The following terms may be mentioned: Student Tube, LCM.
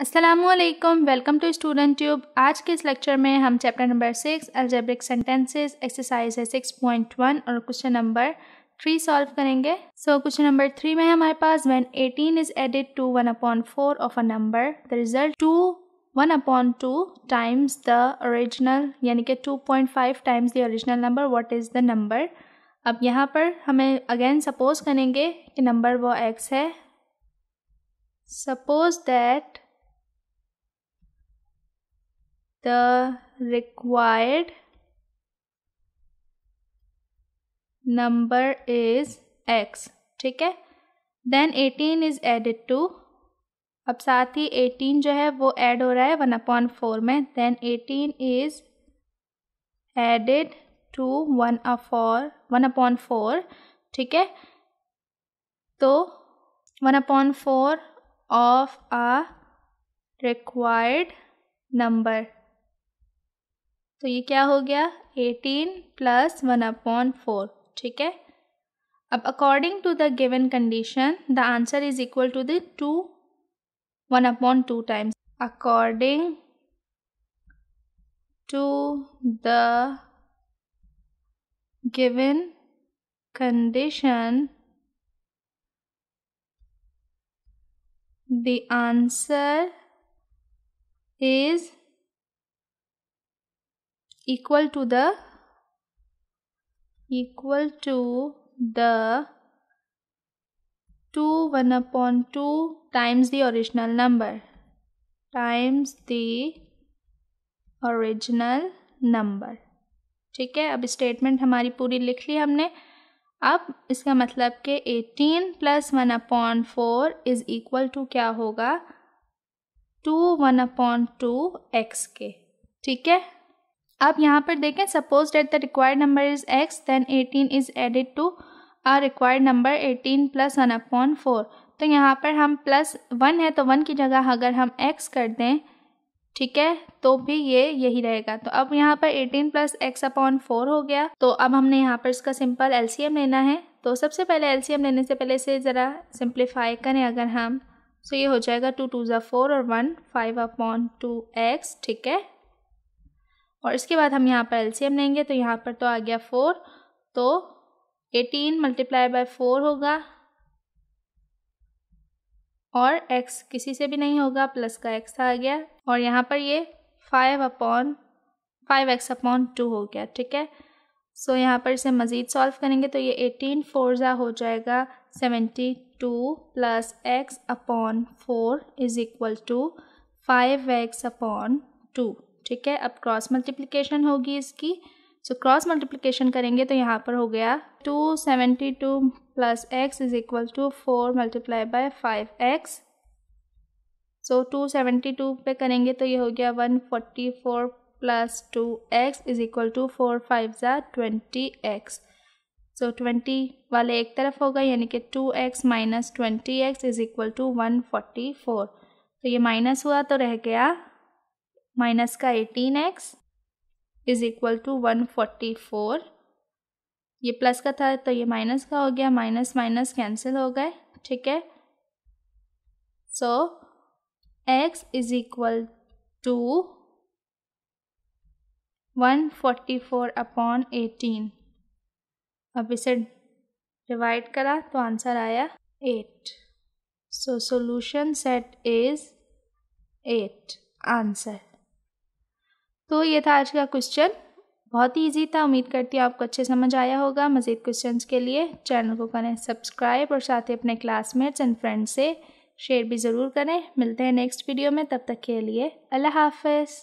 अस्सलामुअलैकुम, welcome to student tube. आज के इस लेक्चर में हम chapter number 6 algebraic sentences exercise है 6.1 और क्वेश्चन नंबर 3 सॉल्व करेंगे। क्वेश्चन नंबर 3 में हमारे पास when 18 is added to 1/4 of a number the result 2 1/2 times the original, यानी कि 2.5 times the original number, what is the number. अब यहाँ पर हमें अगेन सपोज करेंगे कि नंबर वो एक्स है। Suppose that the required number is x, ठीक है। then 18 is added to, अब साथ ही 18 जो है वो add हो रहा है 1/4 में। then 18 is added to 1/4, ठीक है। तो 1/4 of a required number, तो ये क्या हो गया 18 प्लस 1/4, ठीक है। अब according to the given condition the answer is equal to the 2 1/2 times. According to the given condition the answer is equal to the 2 1/2 times the original number ठीक है। अब स्टेटमेंट हमारी पूरी लिख ली हमने। अब इसका मतलब कि 18 प्लस 1/4 इज इक्वल टू क्या होगा 2 1/2 एक्स के, ठीक है। अब यहाँ पर देखें, suppose that the required number is x, then 18 is added to a required number 18 plus 1/4। तो यहाँ पर हम प्लस 1 है तो 1 की जगह अगर हम x कर दें, ठीक है, तो भी ये यही रहेगा। तो अब यहाँ पर 18 प्लस x/4 हो गया। तो अब हमने यहाँ पर इसका सिंपल LCM लेना है। तो सबसे पहले LCM लेने से पहले इसे ज़रा सिंप्लीफाई करें अगर हम, तो ये हो जाएगा 2 2s are 4 और 1 5/2 एक्स, ठीक है। और इसके बाद हम यहाँ पर LCM लेंगे, तो यहाँ पर तो आ गया 4, तो 18 × 4 होगा और x किसी से भी नहीं होगा, प्लस का x आ गया। और यहाँ पर ये 5 x/2 हो गया, ठीक है। सो यहाँ पर इसे मज़ीद सॉल्व करेंगे तो ये 18 4s हो जाएगा 72 plus x/4 is equal to 5 x/2, ठीक है। अब क्रॉस मल्टीप्लिकेशन होगी इसकी। सो क्रॉस मल्टीप्लिकेशन करेंगे तो यहाँ पर हो गया 2 72 plus x is equal to 4 × 5x। So 2 72 पे करेंगे तो ये हो गया 144 plus 2x is equal to 4 5s 20x। So 20 वाले एक तरफ होगा, यानी कि 2x minus 20x is equal to 144। तो ये माइनस हुआ तो रह गया माइनस का 18x इज इक्वल टू 144। ये प्लस का था तो ये माइनस का हो गया, माइनस माइनस कैंसिल हो गए, ठीक है। So x is equal to 144/18। अब इसे डिवाइड करा तो आंसर आया 8। So solution set is 8 answer. तो ये था आज का क्वेश्चन, बहुत ही ईजी था। उम्मीद करती हूँ आपको अच्छे समझ आया होगा। मज़ीद क्वेश्चंस के लिए चैनल को करें सब्सक्राइब और साथ ही अपने क्लासमेट्स एंड फ्रेंड्स से शेयर भी ज़रूर करें। मिलते हैं नेक्स्ट वीडियो में, तब तक के लिए अल्लाह हाफिज़।